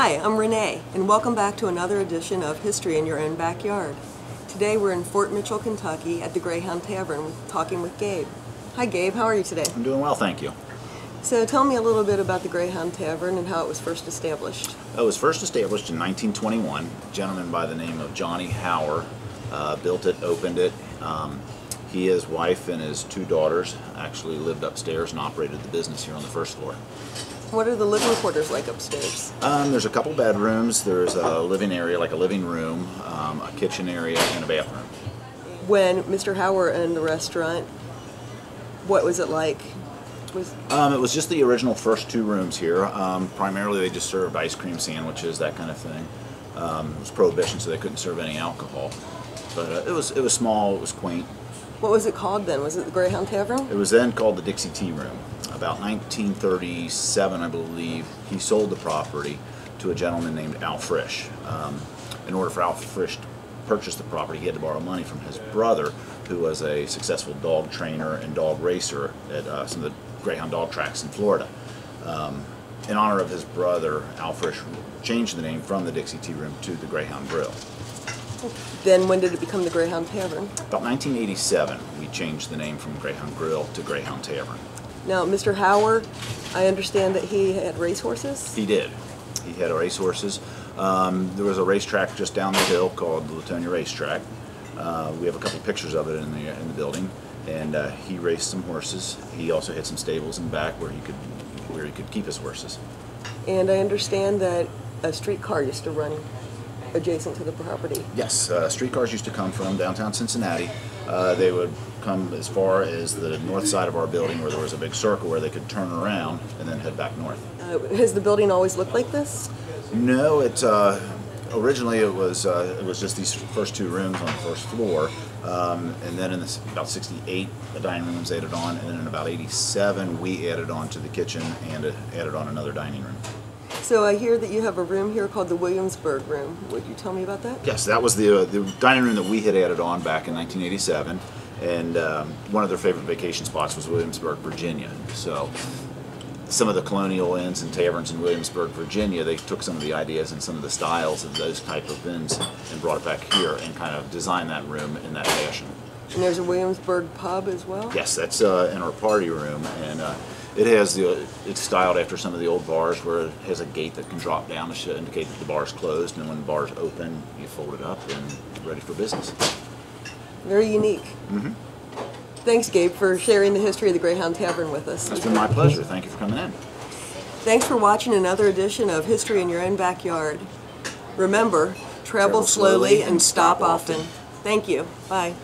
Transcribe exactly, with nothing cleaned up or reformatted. Hi, I'm Renee, and welcome back to another edition of History in Your Own Backyard. Today we're in Fort Mitchell, Kentucky at the Greyhound Tavern talking with Gabe. Hi Gabe, how are you today? I'm doing well, thank you. So tell me a little bit about the Greyhound Tavern and how it was first established. It was first established in nineteen twenty-one. A gentleman by the name of Johnny Hauer uh, built it, opened it. Um, he, his wife, and his two daughters actually lived upstairs and operated the business here on the first floor. What are the living quarters like upstairs? Um, there's a couple bedrooms. There's a living area, like a living room, um, a kitchen area, and a bathroom. When Mister Hauer owned the restaurant, what was it like? Was um, it was just the original first two rooms here. Um, primarily, they just served ice cream sandwiches, that kind of thing. Um, it was prohibition, so they couldn't serve any alcohol. But uh, it was it was small. It was quaint. What was it called then? Was it the Greyhound Tavern? It was then called the Dixie Tea Room. About nineteen thirty-seven, I believe, he sold the property to a gentleman named Al Frisch. Um, in order for Al Frisch to purchase the property, he had to borrow money from his brother, who was a successful dog trainer and dog racer at uh, some of the Greyhound dog tracks in Florida. Um, in honor of his brother, Al Frisch changed the name from the Dixie Tea Room to the Greyhound Grill. Then when did it become the Greyhound Tavern? About nineteen eighty-seven, we changed the name from Greyhound Grill to Greyhound Tavern. Now, Mister Hauer, I understand that he had racehorses? He did. He had racehorses. Um, there was a racetrack just down the hill called the Latonia Racetrack. Uh, we have a couple pictures of it in the, in the building. And uh, he raced some horses. He also had some stables in the back where he could, where he could keep his horses. And I understand that a streetcar used to run adjacent to the property. Yes, uh, streetcars used to come from downtown Cincinnati. Uh, they would come as far as the north side of our building where there was a big circle where they could turn around and then head back north. Uh, has the building always looked like this? No, it, uh, originally it was, uh, it was just these first two rooms on the first floor, um, and then in this, about sixty-eight the dining room was added on, and then in about eighty-seven we added on to the kitchen and uh, added on another dining room. So I hear that you have a room here called the Williamsburg Room. Would you tell me about that? Yes, that was the, uh, the dining room that we had added on back in nineteen eighty-seven. And um, one of their favorite vacation spots was Williamsburg, Virginia. So some of the colonial inns and taverns in Williamsburg, Virginia, they took some of the ideas and some of the styles of those type of inns and brought it back here and kind of designed that room in that fashion. And there's a Williamsburg pub as well? Yes, that's uh, in our party room. and. Uh, It has the, it's styled after some of the old bars where it has a gate that can drop down to indicate that the bar's closed, and when the bar's open, you fold it up and you're ready for business. Very unique. Mm-hmm. Thanks, Gabe, for sharing the history of the Greyhound Tavern with us. It's been my pleasure. Thank you for coming in. Thanks for watching another edition of History in Your Own Backyard. Remember, travel, travel slowly, slowly and stop often. often. Thank you. Bye.